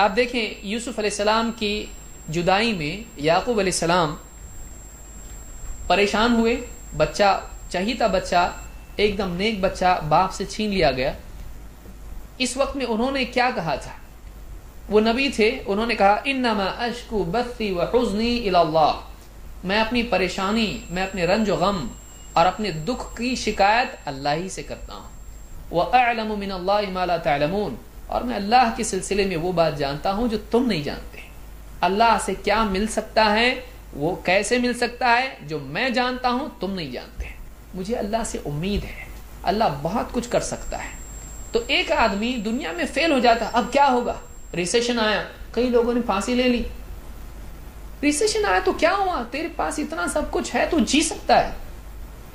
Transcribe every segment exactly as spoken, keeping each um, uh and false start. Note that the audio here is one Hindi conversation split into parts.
आप देखें यूसुफ अलैहिस्सलाम की जुदाई में याकूब अलैहिस्सलाम परेशान हुए, बच्चा चाहिए था, बच्चा एकदम नेक बच्चा बाप से छीन लिया गया। इस वक्त में उन्होंने क्या कहा था? वो नबी थे, उन्होंने कहा इन्नमा अश्कू बस्सी व हुज़्नी इल्लल्लाह, मैं अपनी परेशानी, मैं अपने रंज गम और अपने दुख की शिकायत अल्लाह ही से करता हूँ। वह अअलमु मिनल्लाहि मा ला तअलमून, और मैं अल्लाह के सिलसिले में वो बात जानता हूँ जो तुम नहीं जानते। अल्लाह से क्या मिल सकता है, वो कैसे मिल सकता है जो मैं जानता हूँ तुम नहीं जानते। मुझे अल्लाह से उम्मीद है अल्लाह बहुत कुछ कर सकता है। तो एक आदमी दुनिया में फेल हो जाता, अब क्या होगा, रिसेशन आया, कई लोगों ने फांसी ले ली। रिसेशन आया तो क्या हुआ, तेरे पास इतना सब कुछ है तो जी सकता है।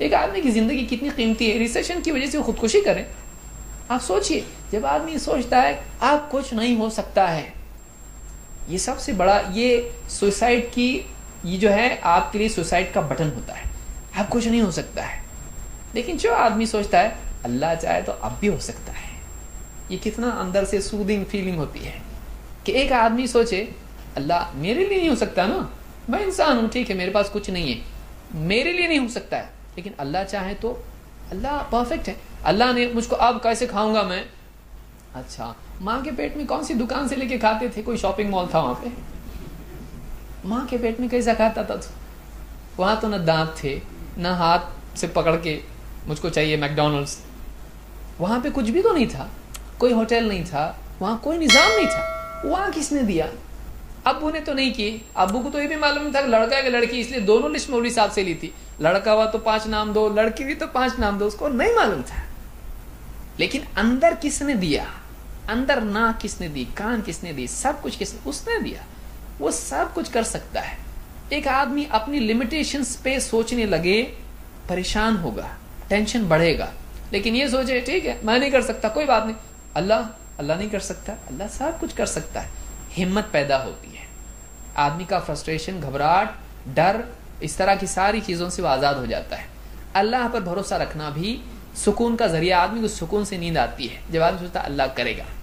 एक आदमी की ज़िंदगी कितनी कीमती है, रिसेशन की वजह से वो खुदकुशी करें। आप सोचिए, जब आदमी सोचता है आप कुछ नहीं हो सकता है, ये सबसे बड़ा, ये सुसाइड की, ये जो है आपके लिए सुसाइड का बटन होता है, आप कुछ नहीं हो सकता है। लेकिन जो आदमी सोचता है अल्लाह चाहे तो अब भी हो सकता है, ये कितना अंदर से सूदिंग फीलिंग होती है कि एक आदमी सोचे अल्लाह मेरे लिए नहीं हो सकता ना, मैं इंसान हूँ, ठीक है मेरे पास कुछ नहीं है, मेरे लिए नहीं हो सकता है, लेकिन अल्लाह चाहे तो, अल्लाह परफेक्ट है, अल्लाह ने मुझको, अब कैसे खाऊंगा मैं? अच्छा, माँ के पेट में कौन सी दुकान से लेके खाते थे, कोई शॉपिंग मॉल था वहाँ पे? माँ के पेट में कैसा खाता था तू? वहाँ तो ना दांत थे ना हाथ से पकड़ के मुझको चाहिए मैकडोनल्ड्स। वहाँ पे कुछ भी तो नहीं था, कोई होटल नहीं था, वहाँ कोई निज़ाम नहीं था। वहाँ किसने दिया? अबू ने तो नहीं की, अबू को तो ये भी मालूम नहीं था कि लड़का या लड़की, इसलिए दोनों लिस्ट मौलवी साहब से ली थी, लड़का हुआ तो पाँच नाम दो, लड़की हुई तो पाँच नाम दो, उसको नहीं मालूम था। लेकिन अंदर किसने दिया, अंदर नाक किसने दी, कान किसने दी, सब कुछ किसने, उसने दिया। वो सब कुछ कर सकता है। एक आदमी अपनी लिमिटेशंस पे सोचने लगे परेशान होगा, टेंशन बढ़ेगा, लेकिन ये सोचे ठीक है मैं नहीं कर सकता, कोई बात नहीं, अल्लाह अल्लाह नहीं कर सकता, अल्लाह सब कुछ कर सकता है, हिम्मत पैदा होती है। आदमी का फ्रस्ट्रेशन, घबराहट, डर, इस तरह की सारी चीज़ों से वो आज़ाद हो जाता है। अल्लाह पर भरोसा रखना भी सुकून का ज़रिया, आदमी को सुकून से नींद आती है जब आदमी सोचता है अल्लाह करेगा।